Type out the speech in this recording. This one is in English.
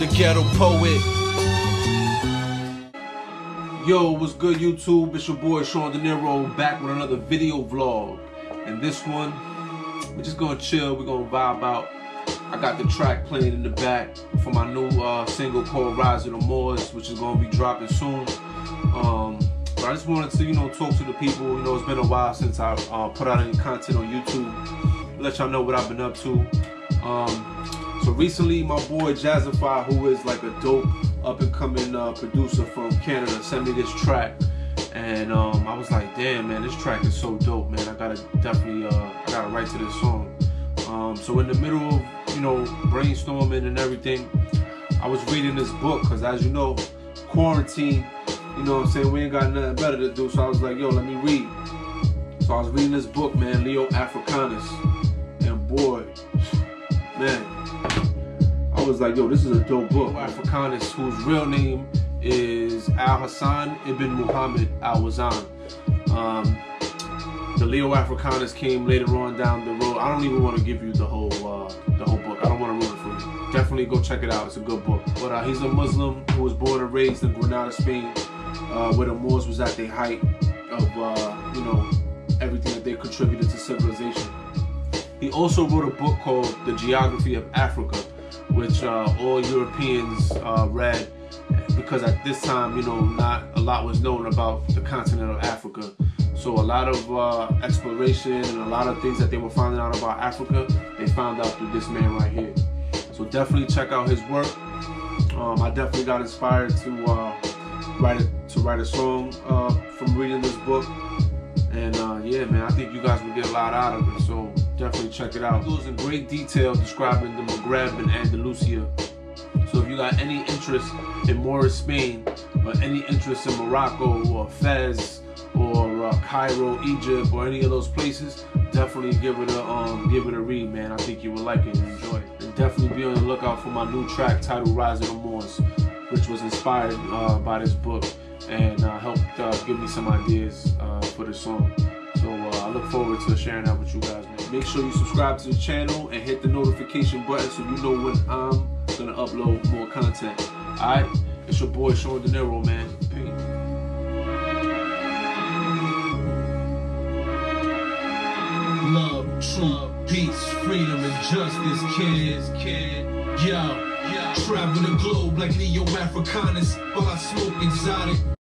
the ghetto poet. Yo, what's good YouTube? It's your boy Shawn Dinero back with another video vlog. And this one, we're just gonna chill, we're gonna vibe out. I got the track playing in the back for my new single called Rise of the Moors, which is gonna be dropping soon. But I just wanted to, you know, talk to the people. You know, it's been a while since I put out any content on YouTube. Let y'all know what I've been up to. So recently, my boy Jazzify, who is like a dope up-and-coming producer from Canada, sent me this track, and I was like, damn man, this track is so dope, man. I gotta definitely, I gotta write to this song. So in the middle of, you know, brainstorming and everything, I was reading this book, cause as you know, quarantine, you know what I'm saying, we ain't got nothing better to do, so I was like, yo, let me read. So I was reading this book, man, Leo Africanus, and boy, man, I was like, yo, this is a dope book. Africanus, whose real name is Al Hasan ibn Muhammad Al Wazan. The Leo Africanus came later on down the road. I don't even want to give you the whole book. I don't want to ruin it for you. Definitely go check it out. It's a good book. But he's a Muslim who was born and raised in Granada, Spain, where the Moors was at the height of you know, everything that they contributed to civilization. He also wrote a book called The Geography of Africa, which all Europeans read, because at this time, you know, not a lot was known about the continent of Africa. So a lot of exploration and a lot of things that they were finding out about Africa, they found out through this man right here. So definitely check out his work. I definitely got inspired to write a song from reading this book. And yeah, man, I think you guys will get a lot out of it. So definitely check it out. It goes in great detail describing the Maghreb and Andalusia. So if you got any interest in Moorish Spain, or any interest in Morocco, or Fez, or Cairo, Egypt, or any of those places, definitely give it a read, man. I think you will like it and enjoy it. And definitely be on the lookout for my new track titled Rise of the Moors, which was inspired by this book and helped give me some ideas for this song. So I look forward to sharing that with you guys, man. Make sure you subscribe to the channel and hit the notification button so you know when I'm gonna upload more content. Alright? It's your boy Shawn Dinero, man. Peace. Love, truth, peace, freedom, and justice, kid. Yo, travel the globe like Leo Africanus while I smoke exotic.